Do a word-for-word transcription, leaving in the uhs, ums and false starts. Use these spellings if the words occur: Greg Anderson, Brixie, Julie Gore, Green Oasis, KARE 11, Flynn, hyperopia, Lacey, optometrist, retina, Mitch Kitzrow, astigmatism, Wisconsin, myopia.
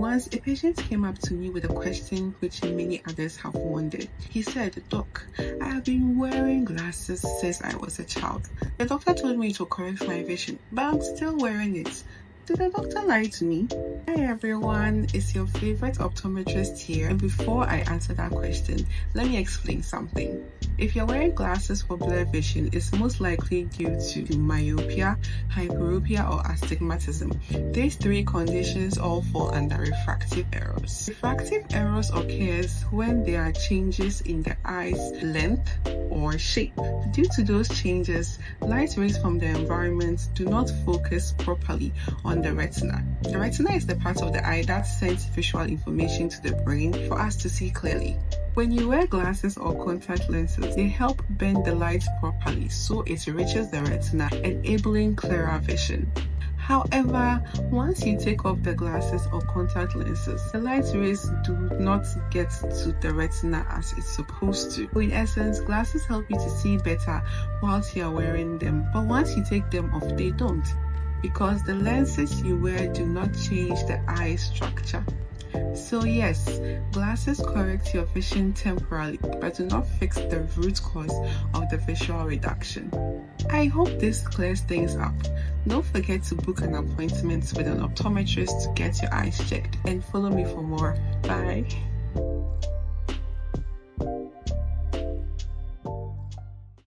Once a patient came up to me with a question which many others have wondered. He said, "Doc, I have been wearing glasses since I was a child. The doctor told me to correct my vision, but I'm still wearing it. Did the doctor lie to me?" Hi everyone, it's your favorite optometrist here, and before I answer that question, let me explain something. If you're wearing glasses for blurred vision, it's most likely due to myopia, hyperopia or astigmatism. These three conditions all fall under refractive errors. Refractive errors occurs when there are changes in the eye's length or shape. Due to those changes, light rays from the environment do not focus properly on the retina. The retina is the part of the eye that sends visual information to the brain for us to see clearly. When you wear glasses or contact lenses, they help bend the light properly so it reaches the retina, enabling clearer vision. However, once you take off the glasses or contact lenses, the light rays do not get to the retina as it's supposed to. So in essence, glasses help you to see better whilst you are wearing them, but once you take them off, they don't, because the lenses you wear do not change the eye structure. So yes, glasses correct your vision temporarily, but do not fix the root cause of the visual reduction. I hope this clears things up. Don't forget to book an appointment with an optometrist to get your eyes checked, and follow me for more. Bye.